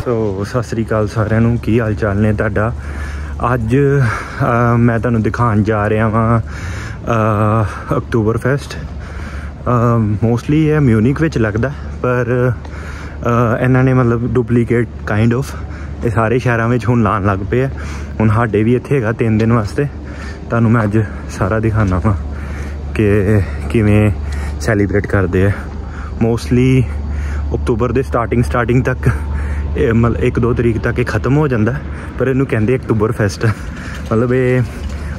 सो सत श्री अकाल सारिआं नूं, की हाल चाल ने तुहाडा। अज मैं तुहानूं दिखाउण जा रहा वां अक्तूबर फेस्ट। मोस्टली यह म्यूनिक विच लगदा, पर इन्हां ने मतलब डुप्लीकेट काइंड ऑफ ये सारे शहरों में हुण लाण लग पे है। हुण साडे भी इत्थे हैगा 3 दिन वास्ते। तुहानूं मैं अज सारा दिखाना वां कि किवें सैलीब्रेट करदे आ। मोस्टली अक्तूबर के स्टार्टिंग तक मतलब 1-2 तारीख तक ये खत्म हो जाता, पर इनू कहते अक्तूबर फेस्ट। मतलब ये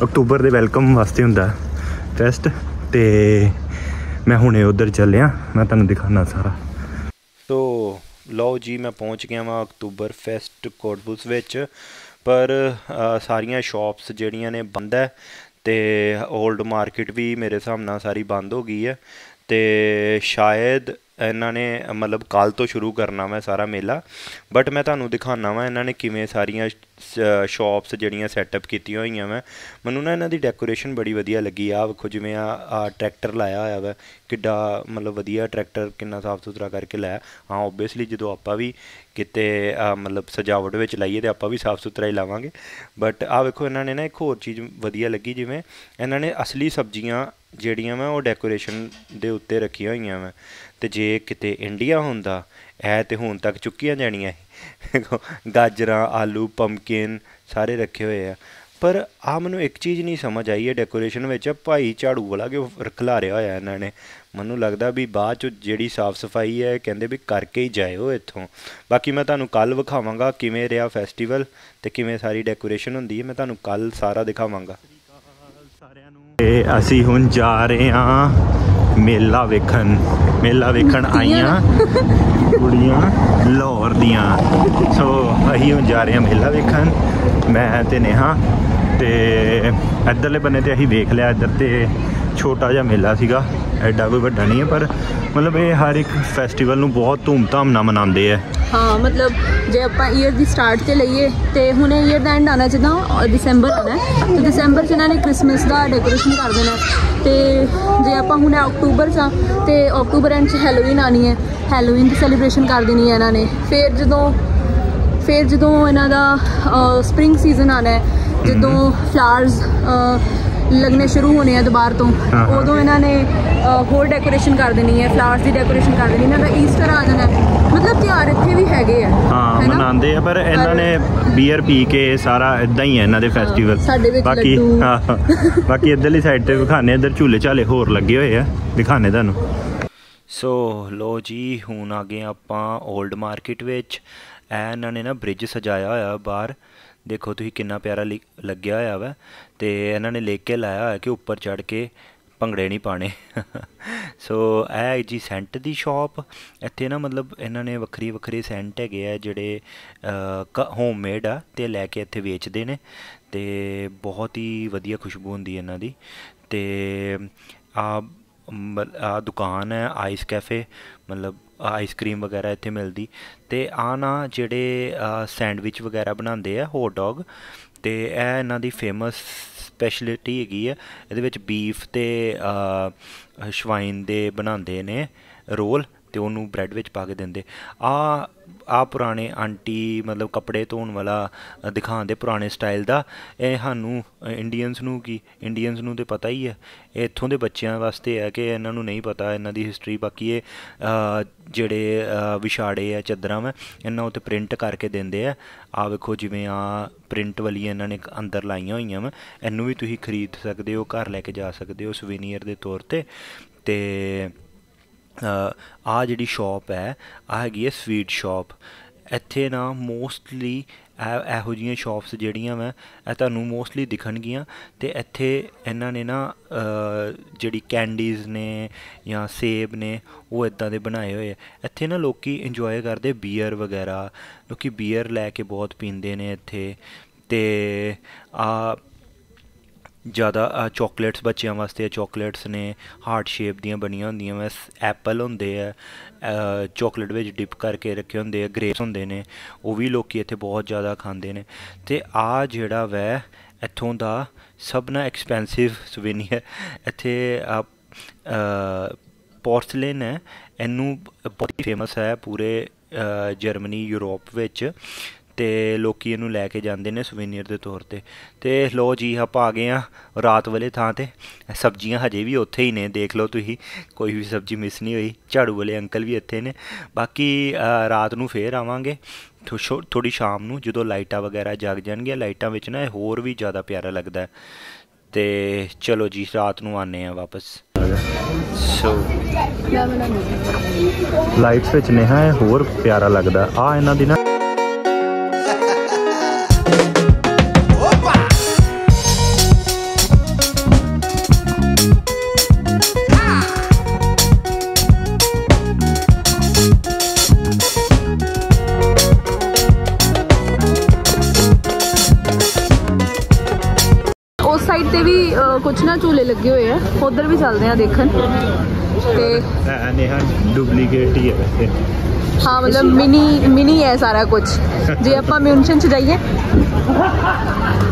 अक्तूबर के वैलकम वास्ते होंगे फेस्ट। तो मैं हुणे उधर चलिया, मैं तुहानूं दिखाना सारा। तो लो जी, मैं पहुँच गया वहाँ अक्तूबर फेस्ट कोटबुस विच। पर सारिया शॉप्स जड़ियाँ ने बंद है, तो ओल्ड मार्केट भी मेरे हिसाब नाल सारी बंद हो गई है। तो शायद इन्हों ने मतलब कल तो शुरू करना मैं सारा मेला, बट मैं तुहानूं दिखाना वा इन्होंने किमें सारिया शॉप्स जड़ियाँ सैटअप कीतियां होईयां। मैं मैनूं ना इन्हां दी डेकोरेशन बड़ी वधिया लगी। आ वेखो जिवें आ ट्रैक्टर लाया होया वा, किड्डा मतलब वधिया ट्रैक्टर किन्ना साफ सुथरा करके लाया। हाँ, ओबवियसली जदों आपां भी किते मतलब सजावट विच लाइए तो आपां भी साफ सुथरा ही लावांगे। बट आ वेखो इन्हां ने ना एक होर चीज़ वधिया लगी, जिवें इन्हां ने असली सब्जियां जड़ियां मैं वह डेकोरेशन दे उत्ते रखियां होईयां मैं। ते जे किते इंडिया हुंदा ऐ ते हुण तक चुक्कियां जाणियां गाजर, आलू, पंपकिन सारे रखे हुए हैं। पर आ मैनूं एक चीज़ नहीं समझ आई है डेकोरेशन में, भाई झाड़ू वाला क्यों खिलारिया होया इन्होंने। मैनूं लगता भी बाद जी साफ सफाई है कहिंदे भी करके ही जाओ इत्थों। बाकी मैं तुहानूं कल विखावांगा किवें रहा फैसटीवल ते किवें सारी डेकोरेशन हुंदी है। मैं तुहानूं कल सारा दिखावांगा। असीं हुण जा रहे हाँ मेला वेखण आईयां कुड़ियां लाहौर दियां। सो असीं हुण जा रहे हाँ मेला वेखण, मैं ते नेहा। ते इधरले बन्ने ते असीं वेख लिया, इधर ते छोटा जिहा मेला सीगा, एडा कोई वड्डा नहीं है। पर मतलब ये हर एक फैसटीवल नूं बहुत धूमधाम नाल मनांदे है। हाँ, मतलब जे आपां ईयर दी स्टार्ट ते लईए ते हुणे ईयर दा एंड आना जिद्दां दिसंबर आना है, ते दिसंबर च इन्हां ने क्रिसमस दा डेकोरेशन कर देना। ते जे आपां हुणे अक्तूबर च आं ते अक्तूबर एंड च हैलोवीन आनी है, हैलोवीन दी सैलीब्रेशन कर देनी है इन्हां ने। फिर जदों इन्हां दा स्प्रिंग सीजन आना है, जदों फ्लावर्स लगने शुरू होने हैं दोबारा तो उदों इन्हां ने होर डेकोरेशन कर देनी है, फ्लावर्स की डेकोरेशन कर देनी। इन्होंने ईस्टर आ जाना है। मतलब त्यौहार इतने भी है मनाते हैं, पर इन्होंने बीयर पी के सारा इदा ही है इन्होंने फैसटीवल। बाकी बाकी इधरली साइड पर दिखाने, इधर झूले झाले होर लगे हुए हैं, दिखाने तुहानूं। सो लो जी, हुण आ गए आपां ओल्ड मार्केट विच। इन्हों ने ना ब्रिज सजाया होया बाहर, देखो तुसीं कितना प्यारा लग्या होया वा। ते इन्हों ने लेके लाया होया कि उपर चढ़ के भंगड़े नहीं पाने। सो ए जी सेंट की शॉप इत्थे ना, मतलब इन्होंने वक्री वक्री सेंट है जोड़े होममेड आ, ते लैके इत्थे बेचते हैं। तो बहुत ही वधिया खुशबू होंदी इन्हां दी। ते आ दुकान है आइस कैफे, मतलब आइसक्रीम वगैरह इत्थे मिलदी। ते आना जोड़े सैंडविच वगैरह बनाते हैं, हॉट डॉग। तो यह इन्हां दी फेमस स्पैशलिटी हैगी है। इहदे विच बीफ ते शवाइन दे बनाते ने रोल, ते उन्होंने ब्रैड विच पा के देंदे। आ पुराने आंटी मतलब कपड़े धोन वाला दिखाते पुराने स्टाइल दा। ये सानू इंडियंस नू तो पता ही है, ये इत्थों के बच्चों वास्ते है कि इन्हां नू नहीं पता इन्हां दी हिस्टरी। बाकी ये जिहड़े विछाड़े है चादरां में इन्हां उत्ते प्रिंट करके देंदे है। आ वेखो जिवें आ प्रिंट वाली इन्हां ने अंदर लाइया होईयां वा। इन्नू भी तुसीं खरीद सकदे हो, घर लैके जा सकदे हो सुवेनियर के तौर ते। ते आ जिहड़ी शॉप है आ हैगी है स्वीट शॉप। इत्थे ना मोस्टली इहो जिहियां शॉप्स जिहड़ियां मैं ए तुहानूं मोस्टली दिखणगियां। ते इत्थे इन्हां ने ना जिहड़ी कैंडीज़ ने या सेब ने वो इदां दे बनाए होए। इत्थे ना लोकी इंजॉय करदे बीयर वगैरह, लोकी बीयर लैके बहुत पींदे ने इत्थे। ते आ ज़्यादा चॉकलेट्स बच्चों वास्ते, चॉकलेट्स ने हार्ट शेप दियाँ बनिया होंदियां वैस। एप्पल होंदे है चॉकलेट में डिप करके रखे होंदे, ग्रेप्स होंदे ने, वो भी लोग इत्थे बहुत ज़्यादा खांदे ने। ते आ जिहड़ा वै इत्थों दा सब ना एक्सपेंसिव सुवेनियर। इत्थे पोर्सलेन है, इनू बहुत ही फेमस है पूरे जर्मनी यूरोप विच ते लोग इनू लैके जाते हैं सुवेनियर के तौर पर। तो लो जी आप आ गए हैं रात वाले थां ते, सब्जियां हजे भी उत्थे ही ने, देख लो तुसी कोई भी सब्जी मिस नहीं हुई, झाड़ू वाले अंकल भी इत्थे ने। बाकी रात नू फिर आवांगे थोड़ी शाम नू जो लाइटा वगैरह जग जाएगी, लाइटा विच ना होर भी ज़्यादा प्यारा लगता है। तो चलो जी रात नू आने हैं वापस। सो लाइट्स विच नेहा होर प्यारा लगता आ इन्हां दी ना। कुछ ना झूले लगे हुए हैं, उधर भी चलते हैं देखन। ते डुप्लीकेट ही है वैसे, हाँ मतलब मिनी मिनी है सारा कुछ। जे आप म्यूनशन च जाइए